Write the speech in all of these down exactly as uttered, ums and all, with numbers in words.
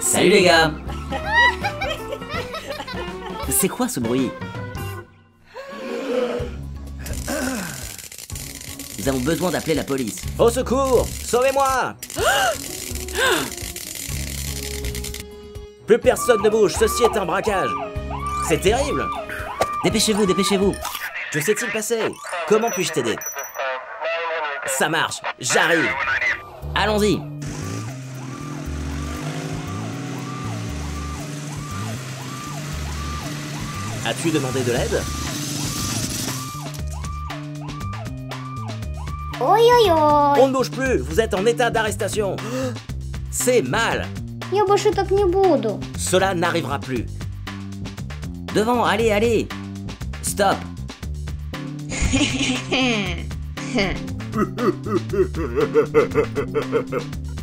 Salut les gars. C'est quoi ce bruit? Nous avons besoin d'appeler la police. Au secours! Sauvez-moi! Plus personne ne bouge, ceci est un braquage. C'est terrible! Dépêchez-vous, dépêchez-vous! Que s'est-il passé? Comment puis-je t'aider? Ça marche, j'arrive! Allons-y! As-tu demandé de l'aide? Oui, oui, oui. On ne bouge plus, vous êtes en état d'arrestation. C'est mal. Cela n'arrivera plus. Devant, allez, allez. Stop.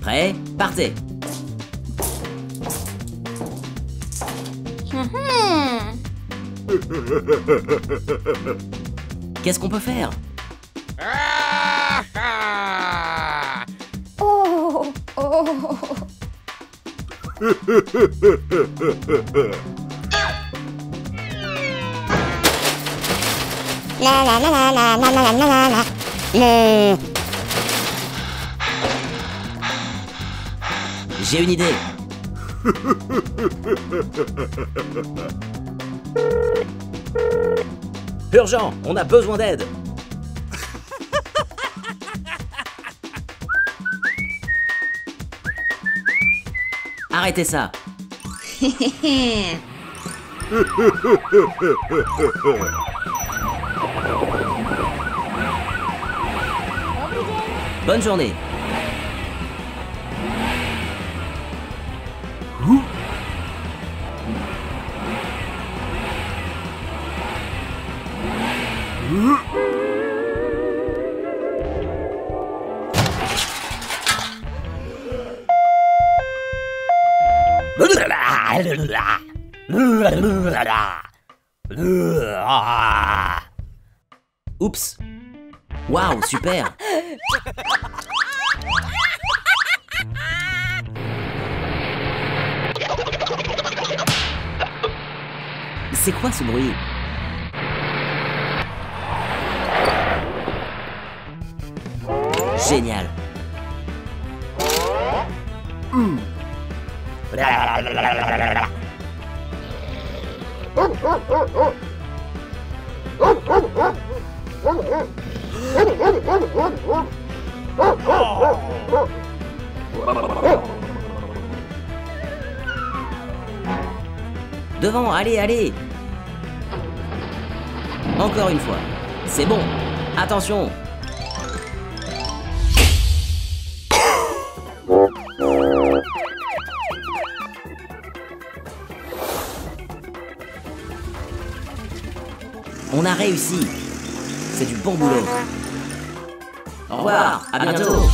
Prêt? Partez. Qu'est-ce qu'on peut faire? Oh, oh. La la la la la la la la la la. Le... J'ai une idée. Urgent, on a besoin d'aide. Arrêtez ça. Bonne journée. Ouh. Ouh. Oups. Waouh, super. C'est quoi ce bruit? Génial. Mmh. Devant, allez, allez. Encore une fois. C'est bon. Attention. On a réussi. C'est du bon boulot. Au revoir, à bientôt.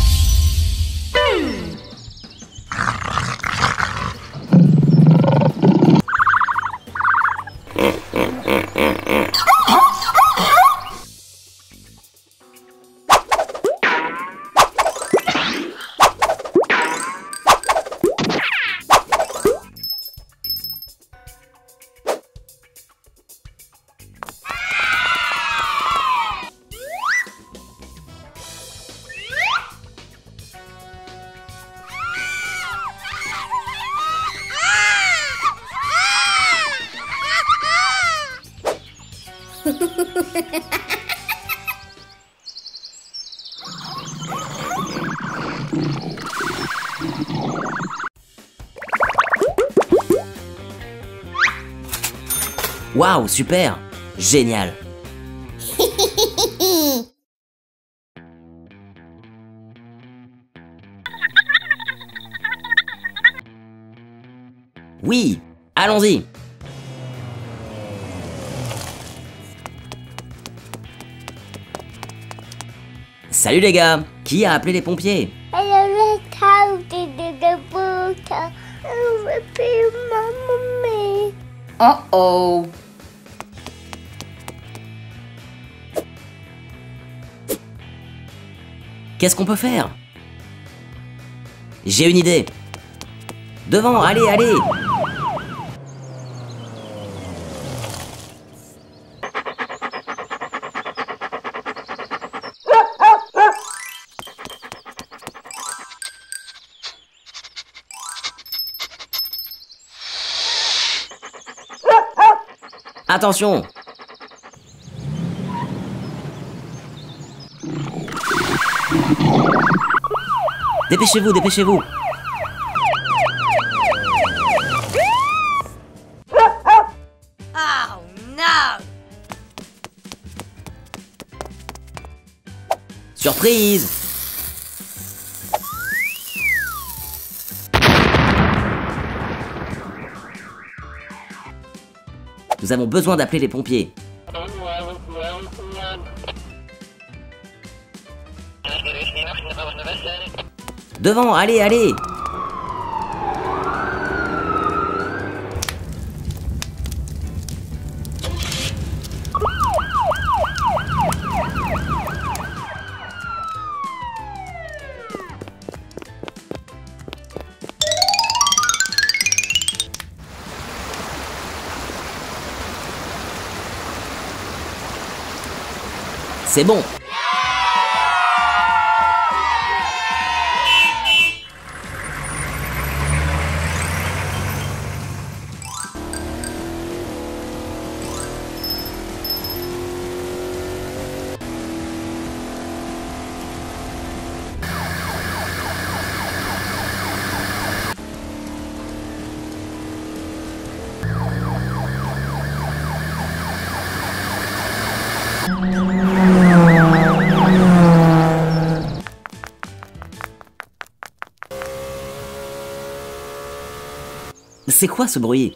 Waouh, super, génial. Oui, allons-y. Salut les gars, qui a appelé les pompiers? Oh oh. Qu'est-ce qu'on peut faire? J'ai une idée. Devant, allez, allez! Attention! Dépêchez-vous, dépêchez-vous! Oh non! Surprise! Nous avons besoin d'appeler les pompiers. Devant, allez, allez! C'est bon! C'est quoi ce bruit?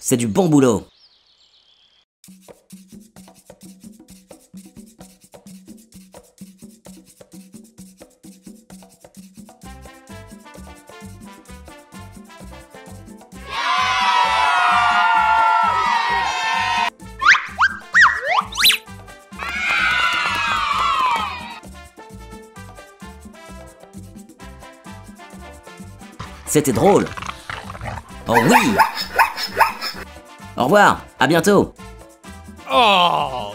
C'est du bon boulot. C'était drôle. Oh oui. Au revoir, à bientôt. Oh.